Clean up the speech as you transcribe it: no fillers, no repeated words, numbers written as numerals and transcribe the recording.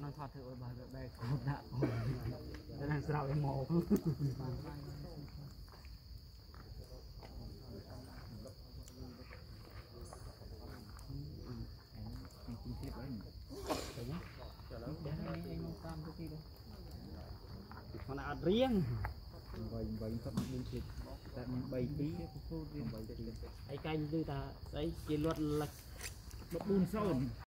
sao nó thoát thử bà bè cột đã thế là sao em mổ còn ăn riêng bảy tí ấy canh ta đấy chỉ luật là bún sôi.